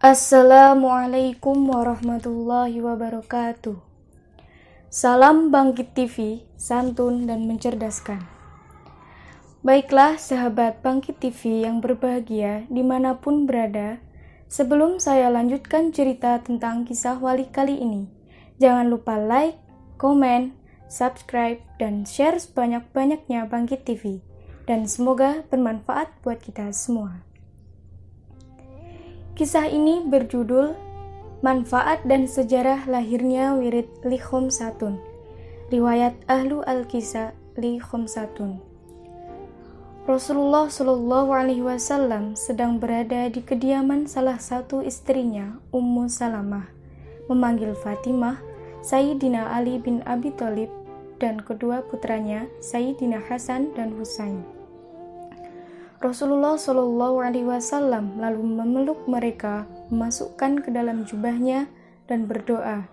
Assalamualaikum warahmatullahi wabarakatuh. Salam Bangkit TV, santun dan mencerdaskan. Baiklah sahabat Bangkit TV yang berbahagia dimanapun berada, sebelum saya lanjutkan cerita tentang kisah wali kali ini, jangan lupa like, komen, subscribe, dan share sebanyak-banyaknya Bangkit TV. Dan semoga bermanfaat buat kita semua. Kisah ini berjudul Manfaat dan Sejarah Lahirnya Wirid Li Khomsatun, riwayat Ahlul Kisa' Li Khamsatun. Rasulullah SAW sedang berada di kediaman salah satu istrinya, Ummu Salamah, memanggil Fatimah, Sayyidina Ali bin Abi Thalib, dan kedua putranya, Sayyidina Hasan dan Husain. Rasulullah SAW lalu memeluk mereka, memasukkan ke dalam jubahnya, dan berdoa,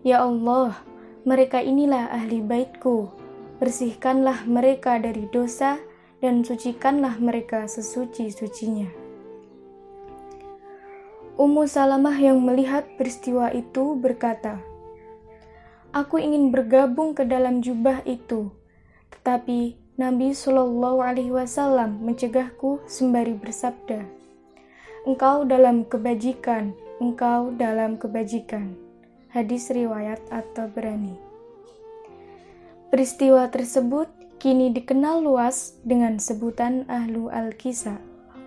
"Ya Allah, mereka inilah ahli baitku, bersihkanlah mereka dari dosa, dan sucikanlah mereka sesuci-sucinya." Ummu Salamah yang melihat peristiwa itu berkata, "Aku ingin bergabung ke dalam jubah itu, tetapi Nabi SAW mencegahku sembari bersabda, 'Engkau dalam kebajikan, engkau dalam kebajikan.'" Hadis riwayat At-Tabrani. Peristiwa tersebut kini dikenal luas dengan sebutan Ahlul Kisa',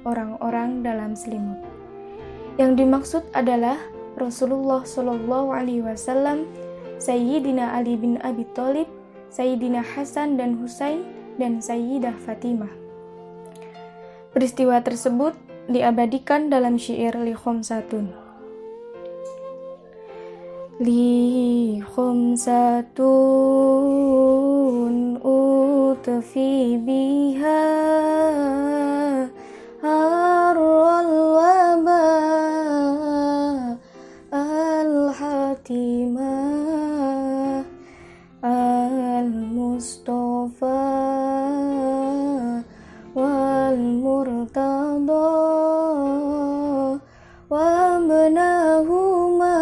orang-orang dalam selimut. Yang dimaksud adalah Rasulullah SAW, Sayyidina Ali bin Abi Thalib, Sayyidina Hasan dan Husain, dan Sayyidah Fatimah. Peristiwa tersebut diabadikan dalam syair Li Khamsatun. Li Khamsatun utfi biha harwal waba al-hatimah al-Mustafa Al-Murtadha wa abnahuma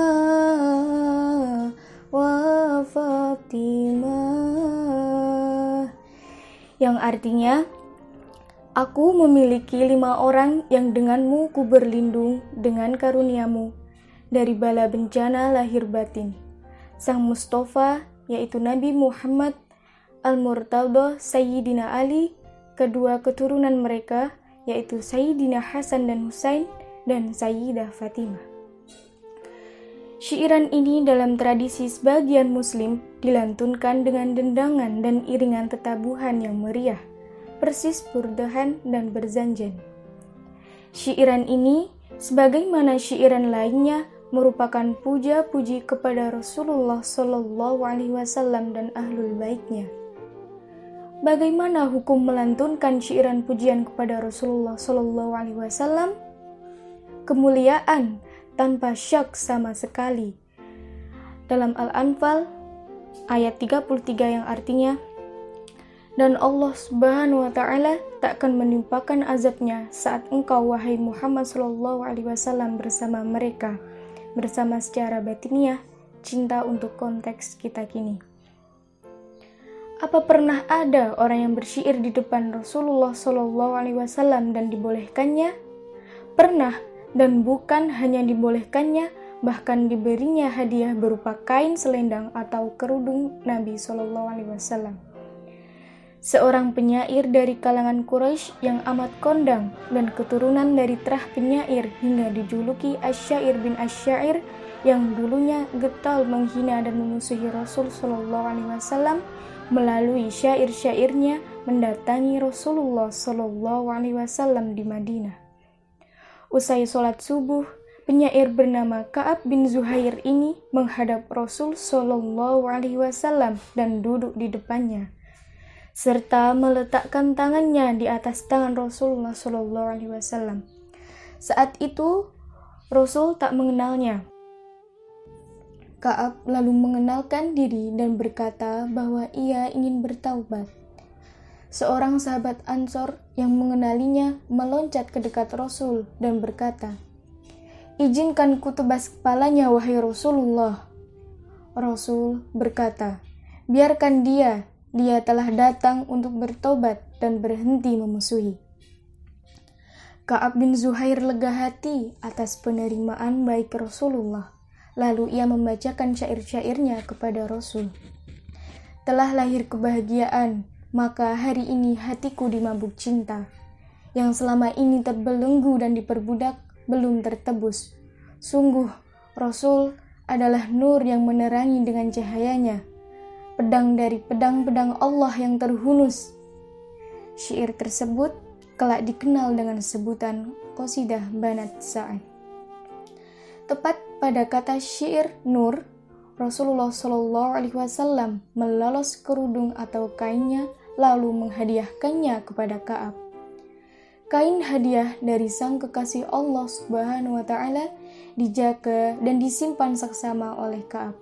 wa Fatimah, yang artinya, "Aku memiliki 5 orang yang denganmu ku berlindung dengan karuniamu dari bala bencana lahir batin: Sang Mustafa, yaitu Nabi Muhammad, Al-Murtadha, Sayyidina Ali, kedua keturunan mereka, yaitu Sayyidina Hasan dan Husain, dan Sayyidah Fatimah." Syairan ini dalam tradisi sebagian muslim dilantunkan dengan dendangan dan iringan tetabuhan yang meriah, persis burdahan dan berzanjan. Syairan ini, sebagaimana syairan lainnya, merupakan puja-puji kepada Rasulullah SAW dan ahlul baitnya. Bagaimana hukum melantunkan syairan pujian kepada Rasulullah SAW? Kemuliaan tanpa syak sama sekali. Dalam Al-Anfal ayat 33 yang artinya, "Dan Allah Subhanahu wa Ta'ala takkan menimpakan azabnya saat engkau, wahai Muhammad SAW, bersama mereka." Bersama secara batiniah, cinta untuk konteks kita kini. Apa pernah ada orang yang bersyair di depan Rasulullah SAW dan dibolehkannya? Pernah, dan bukan hanya dibolehkannya, bahkan diberinya hadiah berupa kain selendang atau kerudung Nabi SAW. Seorang penyair dari kalangan Quraisy yang amat kondang dan keturunan dari trah penyair hingga dijuluki Asy'ar bin Asy'ir, yang dulunya getol menghina dan memusuhi Rasul SAW, melalui syair-syairnya mendatangi Rasulullah SAW di Madinah. Usai sholat subuh, penyair bernama Kaab bin Zuhair ini menghadap Rasul SAW dan duduk di depannya, serta meletakkan tangannya di atas tangan Rasulullah SAW. Saat itu Rasul tak mengenalnya. Kaab lalu mengenalkan diri dan berkata bahwa ia ingin bertaubat. Seorang sahabat Ansor yang mengenalinya meloncat ke dekat Rasul dan berkata, Izinkan ku tebas kepalanya, wahai Rasulullah. Rasul berkata, biarkan dia, dia telah datang untuk bertobat dan berhenti memusuhi. Kaab bin Zuhair lega hati atas penerimaan baik Rasulullah, lalu ia membacakan syair-syairnya kepada Rasul. Telah lahir kebahagiaan, maka hari ini hatiku dimabuk cinta, yang selama ini terbelenggu dan diperbudak, belum tertebus. Sungguh, Rasul adalah nur yang menerangi dengan cahayanya, pedang dari pedang-pedang Allah yang terhunus. Syair tersebut kelak dikenal dengan sebutan Qasidah Banat Sa'ad. Tepat pada kata syair nur, Rasulullah SAW melolos kerudung atau kainnya lalu menghadiahkannya kepada Ka'ab. Kain hadiah dari sang kekasih Allah Subhanahu wa Ta'ala dijaga dan disimpan seksama oleh Ka'ab.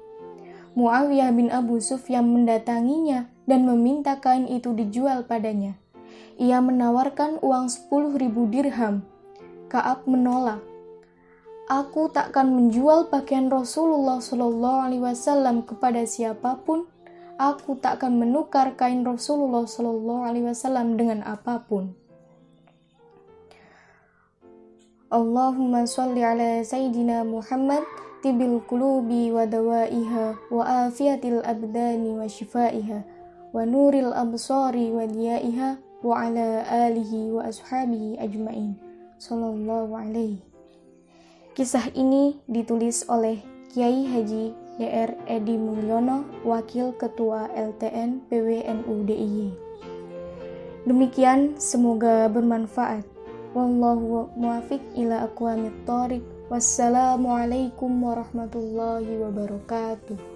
Muawiyah bin Abu Sufyan mendatanginya dan meminta kain itu dijual padanya. Ia menawarkan uang 10.000 dirham. Ka'ab menolak. Aku takkan menjual pakaian Rasulullah SAW kepada siapapun. Aku takkan menukar kain Rasulullah SAW dengan apapun. Allahumma sholli ala Sayyidina Muhammad tibil qulubi wa dawaiha wa afiyatil abdani wa shifaiha wa nuril absari wa diyaiha wa ala alihi wa ashabihi ajma'in sallallahu alaihi. Kisah ini ditulis oleh Kiai Haji DR Edi Mulyono, Wakil Ketua LTN PWNU DIY. Demikian, semoga bermanfaat. Wallahu muwaffiq ila aqwamit thoriq. Wassalamualaikum warahmatullahi wabarakatuh.